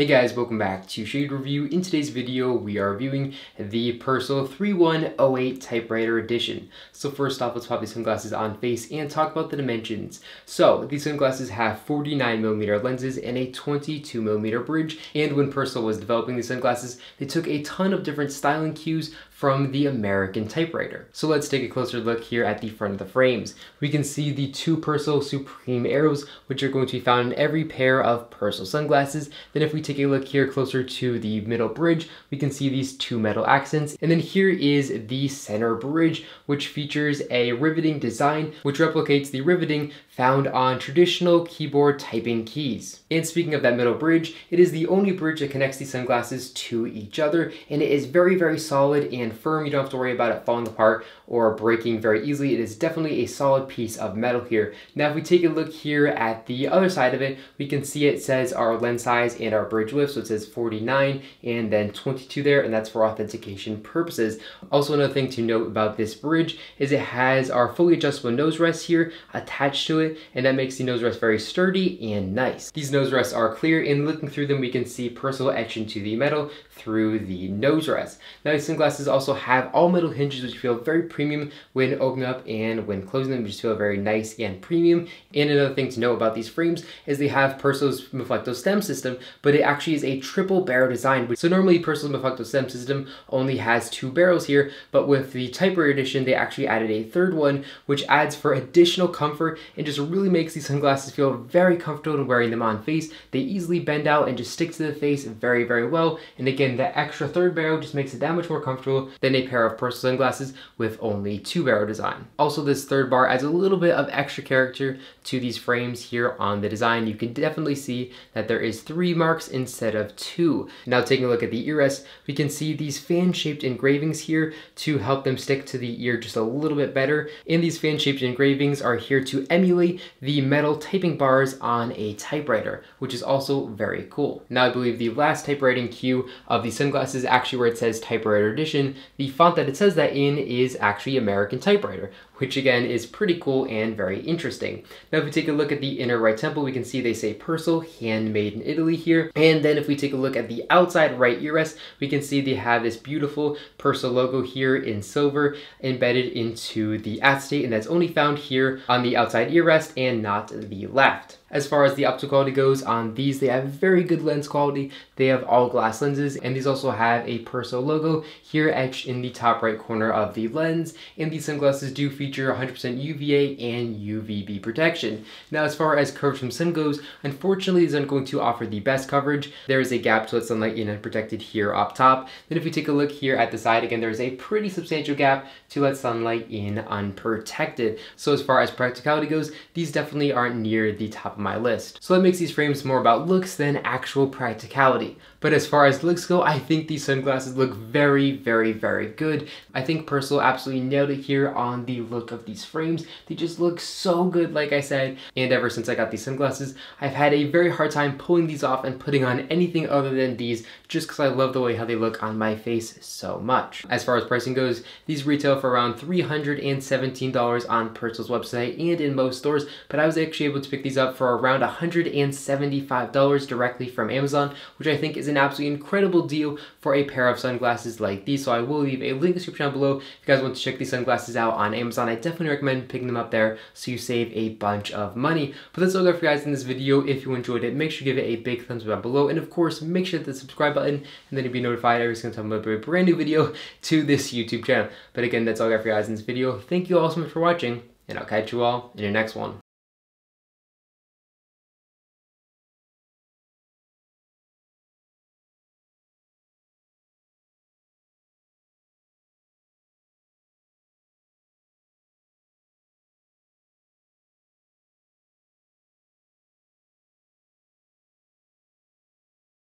Hey guys, welcome back to Shade Review. In today's video, we are reviewing the Persol 3108 Typewriter Edition. So first off, let's pop these sunglasses on face and talk about the dimensions. So these sunglasses have 49mm lenses and a 22mm bridge. And when Persol was developing these sunglasses, they took a ton of different styling cues from the American typewriter. So let's take a closer look here at the front of the frames. We can see the two Persol Supreme arrows, which are going to be found in every pair of Persol sunglasses. Then if we take a look here closer to the middle bridge, we can see these two metal accents. And then here is the center bridge, which features a riveting design, which replicates the riveting found on traditional keyboard typing keys. And speaking of that middle bridge, it is the only bridge that connects these sunglasses to each other, and it is very, very solid and firm. You don't have to worry about it falling apart or breaking very easily. It is definitely a solid piece of metal here. Now if we take a look here at the other side of it, we can see it says our lens size and our bridge width, so it says 49 and then 22 there, and that's for authentication purposes. Also, another thing to note about this bridge is it has our fully adjustable nose rest here attached to it, and that makes the nose rest very sturdy and nice. These nose rests are clear, and looking through them we can see Persol etched into the metal through the nose rest. Now these sunglasses also have all metal hinges, which feel very premium when opening up, and when closing them, which feel very nice and premium. And another thing to know about these frames is they have Persol's Meflecto stem system, but it actually is a triple barrel design. So normally Persol's Meflecto stem system only has two barrels here, but with the Typewriter Edition, they actually added a third one, which adds for additional comfort and just really makes these sunglasses feel very comfortable when wearing them on face. They easily bend out and just stick to the face very, very well. And again, the extra third barrel just makes it that much more comfortable than a pair of Persol sunglasses with only two barrel design. Also, this third bar adds a little bit of extra character to these frames here on the design. You can definitely see that there is three marks instead of two. Now taking a look at the ear rest, we can see these fan-shaped engravings here to help them stick to the ear just a little bit better. And these fan-shaped engravings are here to emulate the metal typing bars on a typewriter, which is also very cool. Now I believe the last typewriting cue of the sunglasses, actually where it says Typewriter Edition, the font that it says that in is actually American Typewriter, which again is pretty cool and very interesting. Now if we take a look at the inner right temple, we can see they say Persol, handmade in Italy here. And then if we take a look at the outside right ear rest, we can see they have this beautiful Persol logo here in silver embedded into the acetate, and that's only found here on the outside ear rest and not the left. As far as the optical quality goes on these, they have very good lens quality. They have all glass lenses, and these also have a Persol logo here etched in the top right corner of the lens. And these sunglasses do feature 100% UVA and UVB protection. Now as far as coverage from sun goes, unfortunately these aren't going to offer the best coverage. There is a gap to let sunlight in unprotected here up top. Then if we take a look here at the side, again there is a pretty substantial gap to let sunlight in unprotected. So as far as practicality goes, these definitely aren't near the top of my list. So that makes these frames more about looks than actual practicality. But as far as looks go, I think these sunglasses look very, very, very good. I think Persol absolutely nailed it here on the look of these frames. They just look so good, like I said. And ever since I got these sunglasses, I've had a very hard time pulling these off and putting on anything other than these, just because I love the way how they look on my face so much. As far as pricing goes, these retail for around $317 on Persol's website and in most stores, but I was actually able to pick these up for around $175 directly from Amazon, which I think is an absolutely incredible deal for a pair of sunglasses like these. So I will leave a link in the description down below if you guys want to check these sunglasses out on Amazon. I definitely recommend picking them up there so you save a bunch of money. But that's all I got for you guys in this video. If you enjoyed it, make sure you give it a big thumbs up down below, and of course make sure to hit the subscribe button, and then you'll be notified every single time I upload a brand new video to this YouTube channel. But again, that's all I got for you guys in this video. Thank you all so much for watching, and I'll catch you all in your next one.